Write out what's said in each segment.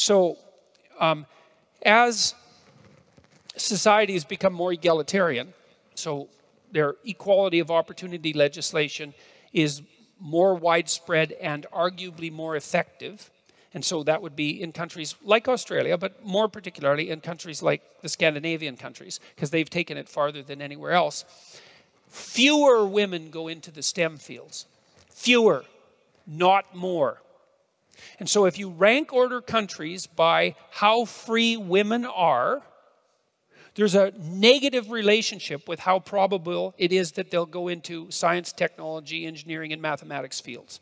So as societies become more egalitarian, so their equality of opportunity legislation is more widespread and arguably more effective. And so that would be in countries like Australia, but more particularly in countries like the Scandinavian countries, because they've taken it farther than anywhere else. Fewer women go into the STEM fields. Fewer, not more. And so if you rank order countries by how free women are, there's a negative relationship with how probable it is that they'll go into science, technology, engineering, and mathematics fields.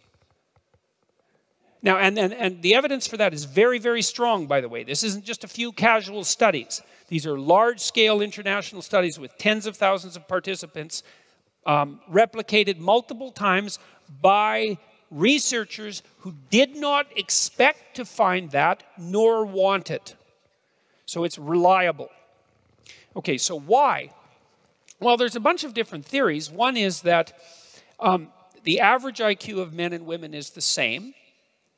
Now, and the evidence for that is very, very strong, by the way. This isn't just a few casual studies. These are large-scale international studies with tens of thousands of participants, replicated multiple times by researchers who did not expect to find that, nor want it. So it's reliable. Okay, so why? Well, there's a bunch of different theories. One is that the average IQ of men and women is the same.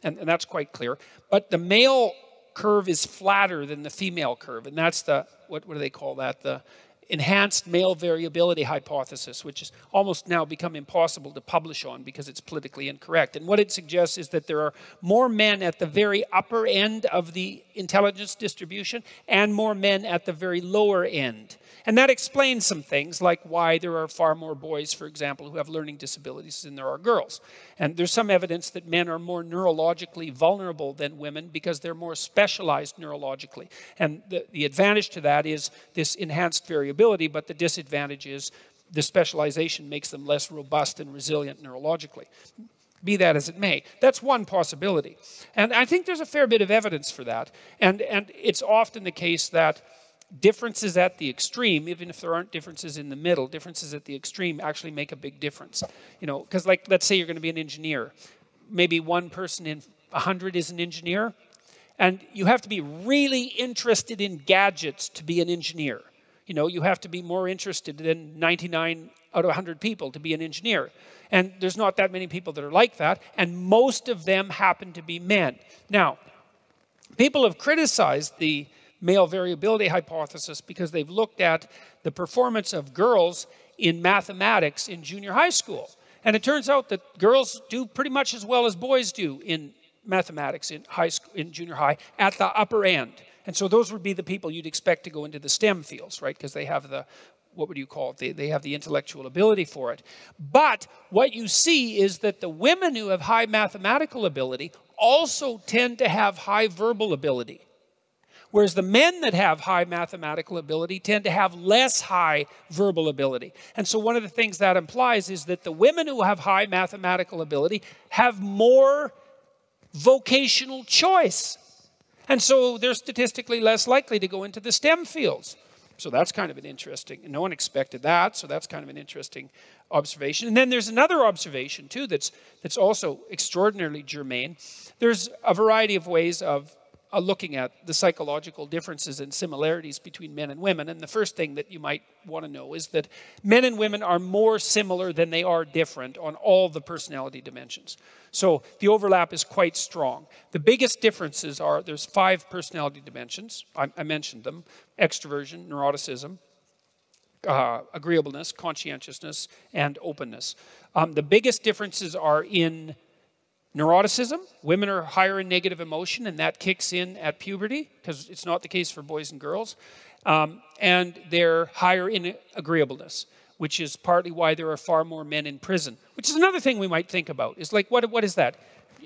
And that's quite clear. But the male curve is flatter than the female curve. And that's the, what do they call that? The enhanced male variability hypothesis, which has almost now become impossible to publish on because it's politically incorrect. And what it suggests is that there are more men at the very upper end of the intelligence distribution and more men at the very lower end. And that explains some things, like why there are far more boys, for example, who have learning disabilities than there are girls. And there's some evidence that men are more neurologically vulnerable than women because they're more specialized neurologically. And the advantage to that is this enhanced variability, but the disadvantage is the specialization makes them less robust and resilient neurologically. Be that as it may. That's one possibility. And I think there's a fair bit of evidence for that. And it's often the case that differences at the extreme, even if there aren't differences in the middle, differences at the extreme actually make a big difference. You know, because like, let's say you're going to be an engineer. Maybe one person in 100 is an engineer. And you have to be really interested in gadgets to be an engineer. You know, you have to be more interested than 99 out of 100 people to be an engineer. And there's not that many people that are like that. And most of them happen to be men. Now, people have criticized the male variability hypothesis because they've looked at the performance of girls in mathematics in junior high school. And it turns out that girls do pretty much as well as boys do in mathematics in high school, in junior high, at the upper end. And so those would be the people you'd expect to go into the STEM fields, right? Because they have the, what would you call it? They have the intellectual ability for it. But what you see is that the women who have high mathematical ability also tend to have high verbal ability. Whereas the men that have high mathematical ability tend to have less high verbal ability. And so one of the things that implies is that the women who have high mathematical ability have more vocational choice. And so they're statistically less likely to go into the STEM fields. So that's kind of an interesting, no one expected that, so that's kind of an interesting observation. And then there's another observation too that's also extraordinarily germane. There's a variety of ways of looking at the psychological differences and similarities between men and women. And the first thing that you might want to know is that men and women are more similar than they are different on all the personality dimensions. So the overlap is quite strong. The biggest differences are, there's 5 personality dimensions. I mentioned them: extroversion, neuroticism, agreeableness, conscientiousness, and openness. The biggest differences are in neuroticism. Women are higher in negative emotion, and that kicks in at puberty, because it's not the case for boys and girls. And they're higher in agreeableness, which is partly why there are far more men in prison, which is another thing we might think about. It's like, what is that?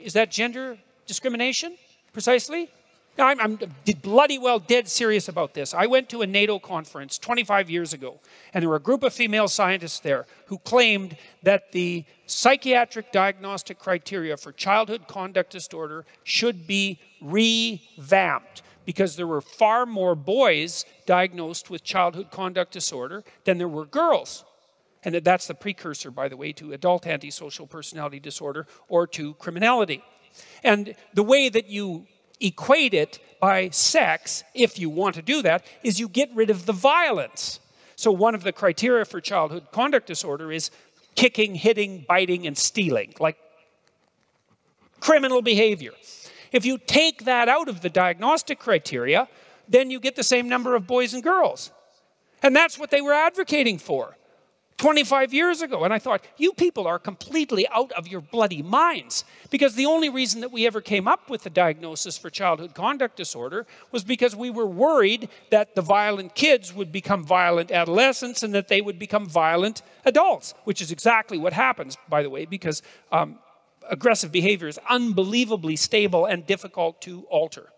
Is that gender discrimination, precisely? Now, I'm bloody well dead serious about this. I went to a NATO conference 25 years ago, and there were a group of female scientists there who claimed that the psychiatric diagnostic criteria for childhood conduct disorder should be revamped because there were far more boys diagnosed with childhood conduct disorder than there were girls. And that's the precursor, by the way, to adult antisocial personality disorder or to criminality. And the way that you equate it by sex, if you want to do that, is you get rid of the violence. So one of the criteria for childhood conduct disorder is kicking, hitting, biting, and stealing, like criminal behavior. If you take that out of the diagnostic criteria, then you get the same number of boys and girls. And that's what they were advocating for 25 years ago. And I thought, you people are completely out of your bloody minds, because the only reason that we ever came up with the diagnosis for childhood conduct disorder was because we were worried that the violent kids would become violent adolescents and that they would become violent adults, which is exactly what happens, by the way, because aggressive behavior is unbelievably stable and difficult to alter.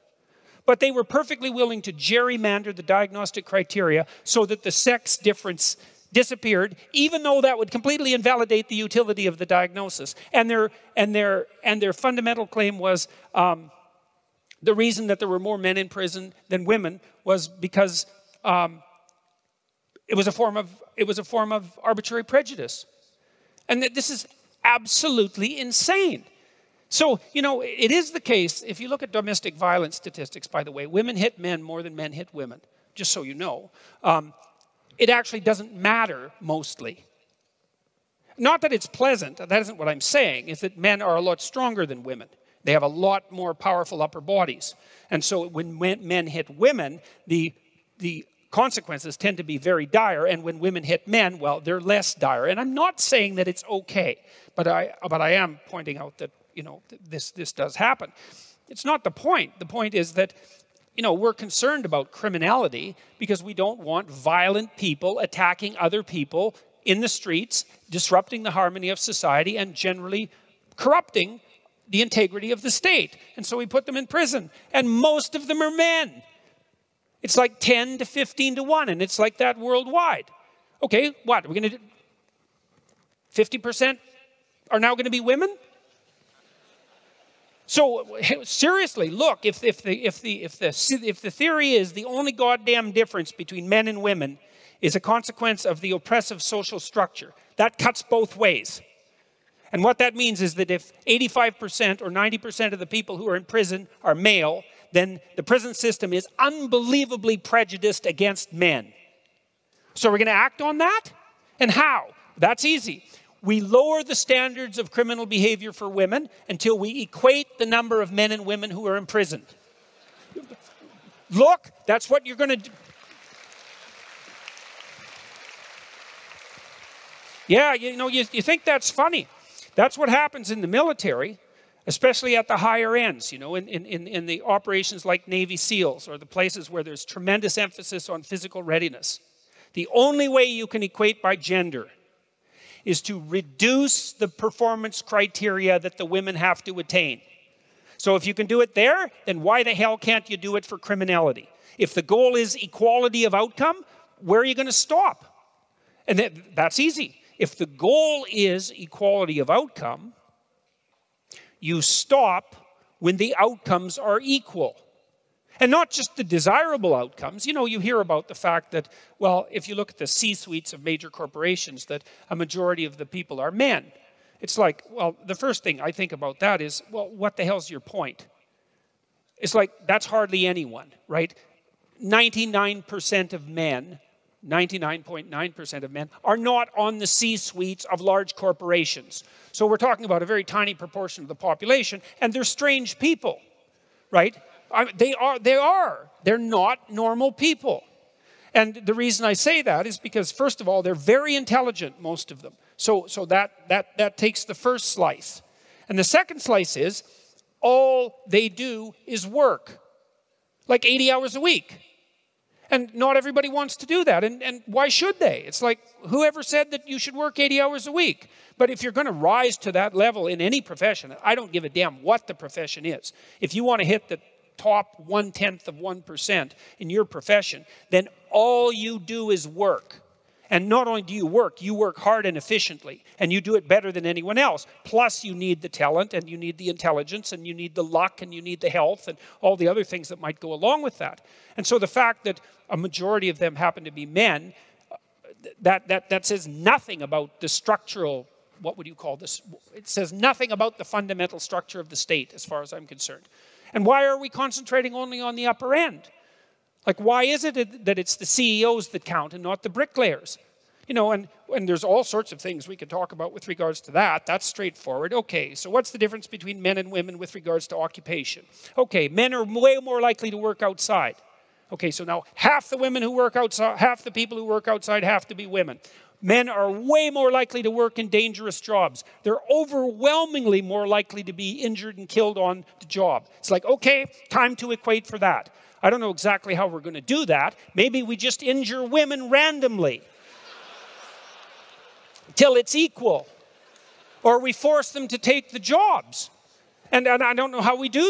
But they were perfectly willing to gerrymander the diagnostic criteria so that the sex difference disappeared, even though that would completely invalidate the utility of the diagnosis. And their fundamental claim was the reason that there were more men in prison than women was because it was a form of arbitrary prejudice. And this is absolutely insane. So, you know, it is the case, if you look at domestic violence statistics, by the way, women hit men more than men hit women, just so you know. It actually doesn't matter mostly. Not that it's pleasant, that isn't what I'm saying, is that men are a lot stronger than women. They have a lot more powerful upper bodies. And so when men hit women, the consequences tend to be very dire. And when women hit men, well, they're less dire. And I'm not saying that it's okay, but I am pointing out that, you know, this does happen. It's not the point. The point is that, you know, we're concerned about criminality because we don't want violent people attacking other people in the streets, disrupting the harmony of society, and generally corrupting the integrity of the state. And so we put them in prison, and most of them are men. It's like 10 to 15 to 1, and it's like that worldwide. Okay, what? Are we going to do? 50% are now going to be women? So seriously, look, if the theory is the only goddamn difference between men and women is a consequence of the oppressive social structure, that cuts both ways. And what that means is that if 85% or 90% of the people who are in prison are male, then the prison system is unbelievably prejudiced against men. So we're going to act on that? And how? That's easy. We lower the standards of criminal behavior for women until we equate the number of men and women who are imprisoned. Look, that's what you're going to do. Yeah, you know, you think that's funny. That's what happens in the military, especially at the higher ends, you know, in the operations like Navy SEALs or the places where there's tremendous emphasis on physical readiness. The only way you can equate by gender is to reduce the performance criteria that the women have to attain. So if you can do it there, then why the hell can't you do it for criminality? If the goal is equality of outcome, where are you going to stop? And that's easy. If the goal is equality of outcome, you stop when the outcomes are equal. And not just the desirable outcomes. You know, you hear about the fact that, well, if you look at the C-suites of major corporations, that a majority of the people are men. It's like, well, the first thing I think about that is, well, what the hell's your point? It's like, that's hardly anyone, right? 99% of men, 99.9% of men, are not on the C-suites of large corporations. So we're talking about a very tiny proportion of the population, and they're strange people, right? They're not normal people. And the reason I say that is because, first of all, they're very intelligent, most of them. So that takes the first slice. And the second slice is, all they do is work. Like 80 hours a week. And not everybody wants to do that. And why should they? It's like, whoever said that you should work 80 hours a week? But if you're going to rise to that level in any profession, I don't give a damn what the profession is. If you want to hit the top 0.1% in your profession, then all you do is work. And not only do you work hard and efficiently, and you do it better than anyone else. Plus, you need the talent, and you need the intelligence, and you need the luck, and you need the health, and all the other things that might go along with that. And so the fact that a majority of them happen to be men, that says nothing about the structural, what would you call this? It says nothing about the fundamental structure of the state, as far as I'm concerned. And why are we concentrating only on the upper end? Like, why is it that it's the CEOs that count and not the bricklayers? You know, and there's all sorts of things we could talk about with regards to that. That's straightforward. Okay, so what's the difference between men and women with regards to occupation? Okay, men are way more likely to work outside. Okay, so now half the women who work outside, half the people who work outside have to be women. Men are way more likely to work in dangerous jobs. They're overwhelmingly more likely to be injured and killed on the job. It's like, okay, time to equate for that. I don't know exactly how we're going to do that. Maybe we just injure women randomly till it's equal. Or we force them to take the jobs. And I don't know how we do